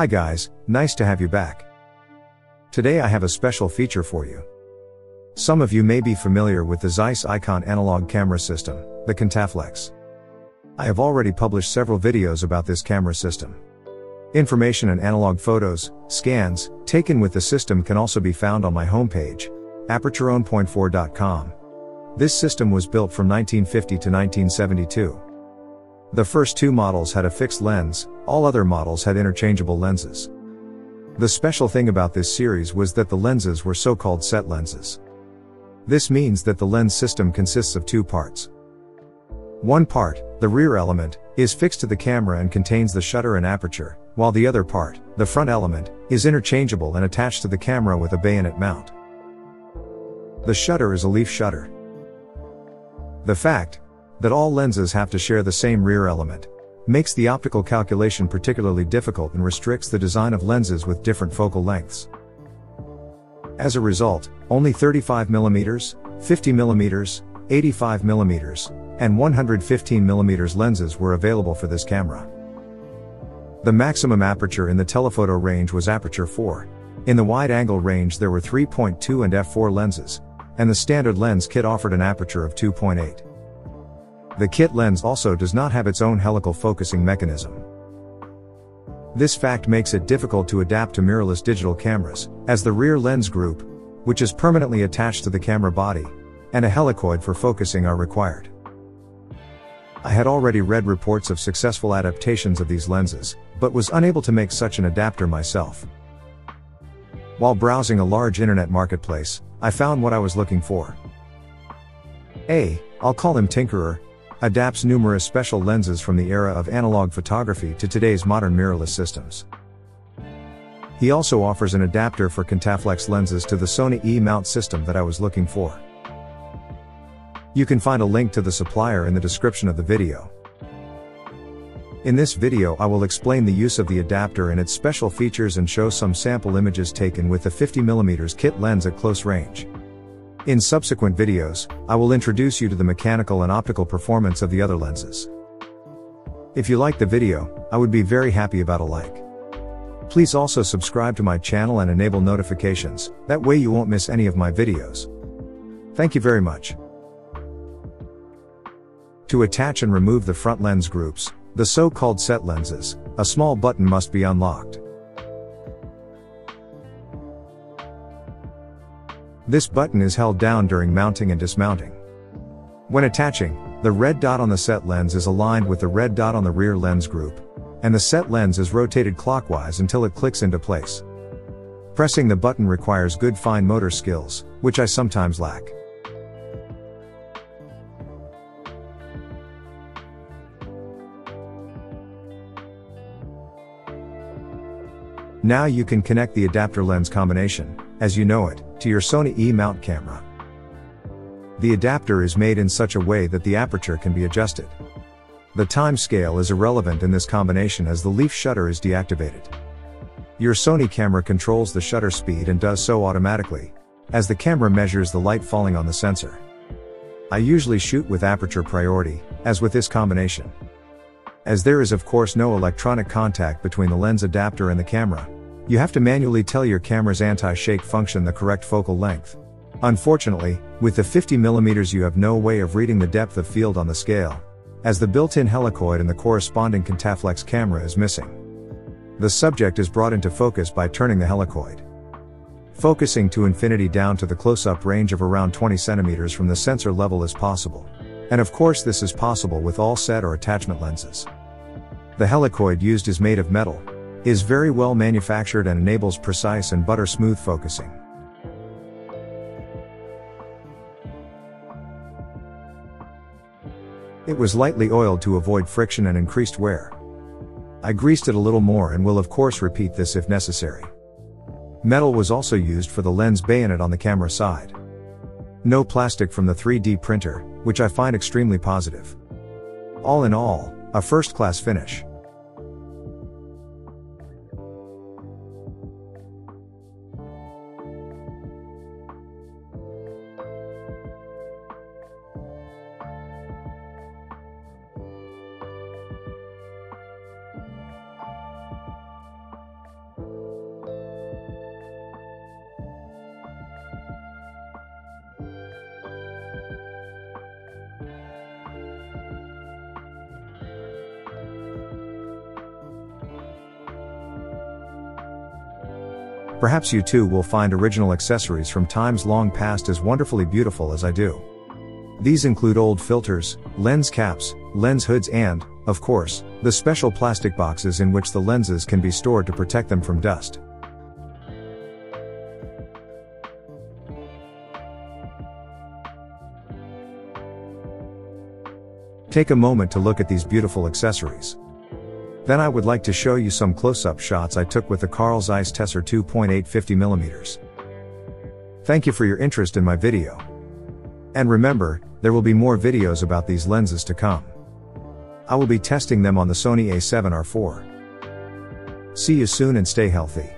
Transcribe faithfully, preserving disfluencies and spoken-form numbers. Hi guys, nice to have you back. Today I have a special feature for you. Some of you may be familiar with the Zeiss Ikon analog camera system, the Pentaflex. I have already published several videos about this camera system. Information and analog photos, scans, taken with the system can also be found on my homepage, aperture one point four dot com. This system was built from nineteen fifty to nineteen seventy-two. The first two models had a fixed lens, all other models had interchangeable lenses. The special thing about this series was that the lenses were so-called set lenses. This means that the lens system consists of two parts. One part, the rear element, is fixed to the camera and contains the shutter and aperture, while the other part, the front element, is interchangeable and attached to the camera with a bayonet mount. The shutter is a leaf shutter. The fact that all lenses have to share the same rear element makes the optical calculation particularly difficult and restricts the design of lenses with different focal lengths. As a result, only thirty-five millimeter, fifty millimeter, eighty-five millimeter, and one hundred fifteen millimeter lenses were available for this camera. The maximum aperture in the telephoto range was aperture four. In the wide-angle range there were three point two and f four lenses, and the standard lens kit offered an aperture of two point eight. The kit lens also does not have its own helical focusing mechanism. This fact makes it difficult to adapt to mirrorless digital cameras, as the rear lens group, which is permanently attached to the camera body, and a helicoid for focusing are required. I had already read reports of successful adaptations of these lenses, but was unable to make such an adapter myself. While browsing a large internet marketplace, I found what I was looking for. A, I'll call him tinkerer, adapts numerous special lenses from the era of analog photography to today's modern mirrorless systems. He also offers an adapter for Pentaflex lenses to the Sony E-mount system that I was looking for. You can find a link to the supplier in the description of the video. In this video I will explain the use of the adapter and its special features and show some sample images taken with the fifty millimeter kit lens at close range. In subsequent videos, I will introduce you to the mechanical and optical performance of the other lenses. If you like the video, I would be very happy about a like. Please also subscribe to my channel and enable notifications, that way you won't miss any of my videos. Thank you very much. To attach and remove the front lens groups, the so-called set lenses, a small button must be unlocked. This button is held down during mounting and dismounting. When attaching, the red dot on the set lens is aligned with the red dot on the rear lens group, and the set lens is rotated clockwise until it clicks into place. Pressing the button requires good fine motor skills, which I sometimes lack. Now you can connect the adapter lens combination, as you know it, to your Sony E-mount camera. The adapter is made in such a way that the aperture can be adjusted. The time scale is irrelevant in this combination as the leaf shutter is deactivated. Your Sony camera controls the shutter speed and does so automatically, as the camera measures the light falling on the sensor. I usually shoot with aperture priority, as with this combination. As there is of course no electronic contact between the lens adapter and the camera, you have to manually tell your camera's anti-shake function the correct focal length. Unfortunately, with the fifty millimeter you have no way of reading the depth of field on the scale, as the built-in helicoid and the corresponding Pentaflex camera is missing. The subject is brought into focus by turning the helicoid. Focusing to infinity down to the close-up range of around twenty centimeters from the sensor level is possible. And of course this is possible with all set or attachment lenses. The helicoid used is made of metal, is very well manufactured and enables precise and butter smooth focusing. It was lightly oiled to avoid friction and increased wear. I greased it a little more and will of course repeat this if necessary. Metal was also used for the lens bayonet on the camera side. No plastic from the three D printer, which I find extremely positive. All in all, a first-class finish. Perhaps you too will find original accessories from times long past as wonderfully beautiful as I do. These include old filters, lens caps, lens hoods and, of course, the special plastic boxes in which the lenses can be stored to protect them from dust. Take a moment to look at these beautiful accessories. Then I would like to show you some close-up shots I took with the Carl Zeiss Tessar two point eight fifty millimeter. Thank you for your interest in my video. And remember, there will be more videos about these lenses to come. I will be testing them on the Sony A seven R four. See you soon and stay healthy.